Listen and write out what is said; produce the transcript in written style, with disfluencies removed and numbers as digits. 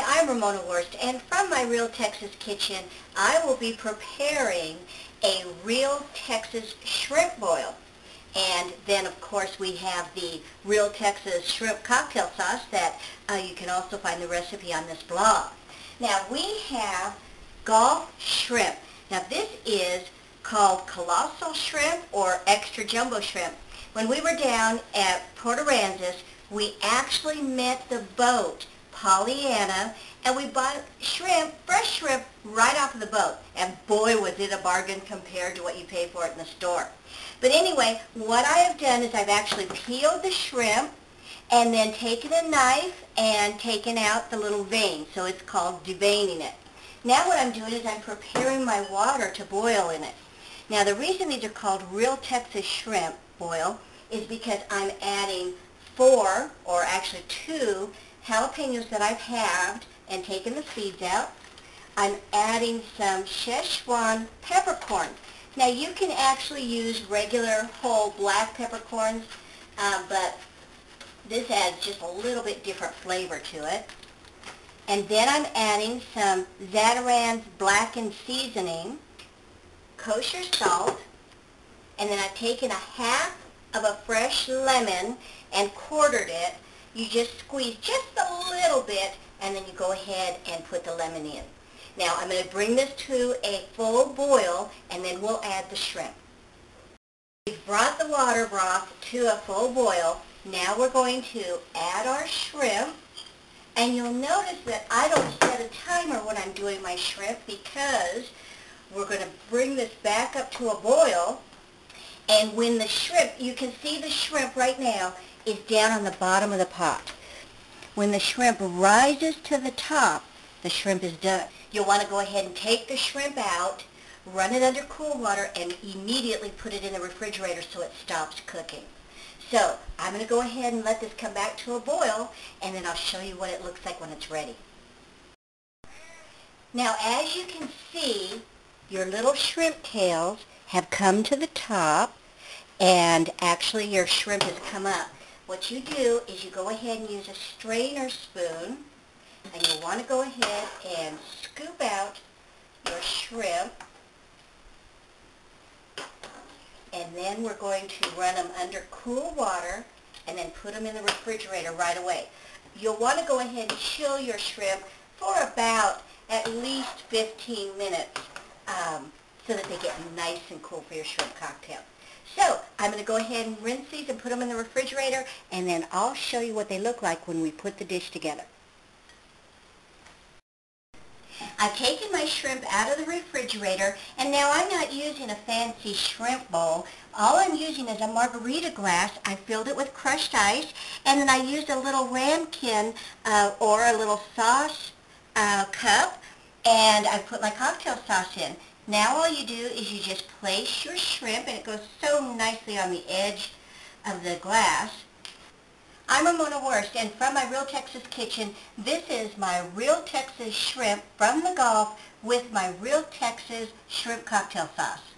Hi, I'm Ramona Werst, and from my Real Texas Kitchen, I will be preparing a Real Texas shrimp boil. And then, of course, we have the Real Texas Shrimp Cocktail sauce that you can also find the recipe on this blog. Now, we have Gulf shrimp. Now, this is called colossal shrimp or extra jumbo shrimp. When we were down at Port Aransas, we actually met the boat, Pollyanna, and we bought shrimp, fresh shrimp, right off of the boat. And boy, was it a bargain compared to what you pay for it in the store. But anyway, what I have done is I've actually peeled the shrimp and then taken a knife and taken out the little vein. So it's called deveining it. Now what I'm doing is I'm preparing my water to boil in it. Now the reason these are called Real Texas Shrimp Boil is because I'm adding 4, or actually 2, jalapenos that I've halved and taken the seeds out. I'm adding some Sichuan peppercorn. Now you can actually use regular whole black peppercorns, but this adds just a little bit different flavor to it. And then I'm adding some Zatarain's blackened seasoning, kosher salt, and then I've taken a half of a fresh lemon and quartered it. You just squeeze just a little bit, and then you go ahead and put the lemon in. Now I'm going to bring this to a full boil, and then we'll add the shrimp. We've brought the water broth to a full boil. Now we're going to add our shrimp. And you'll notice that I don't set a timer when I'm doing my shrimp, because we're going to bring this back up to a boil. And when the shrimp, you can see the shrimp right now is down on the bottom of the pot. When the shrimp rises to the top, the shrimp is done. You'll want to go ahead and take the shrimp out, run it under cool water, and immediately put it in the refrigerator so it stops cooking. So I'm going to go ahead and let this come back to a boil, and then I'll show you what it looks like when it's ready. Now, as you can see, your little shrimp tails have come to the top, and actually your shrimp has come up. What you do is you go ahead and use a strainer spoon, and you want to go ahead and scoop out your shrimp. And then we're going to run them under cool water and then put them in the refrigerator right away. You'll want to go ahead and chill your shrimp for about at least 15 minutes so that they get nice and cool for your shrimp cocktail. So I'm going to go ahead and rinse these and put them in the refrigerator, and then I'll show you what they look like when we put the dish together. I've taken my shrimp out of the refrigerator, and now I'm not using a fancy shrimp bowl. All I'm using is a margarita glass. I filled it with crushed ice, and then I used a little ramkin or a little sauce cup, and I put my cocktail sauce in. Now all you do is you just place your shrimp, and it goes so nicely on the edge of the glass. I'm Ramona Werst, and from my Real Texas Kitchen, this is my Real Texas Shrimp from the Gulf with my Real Texas Shrimp Cocktail Sauce.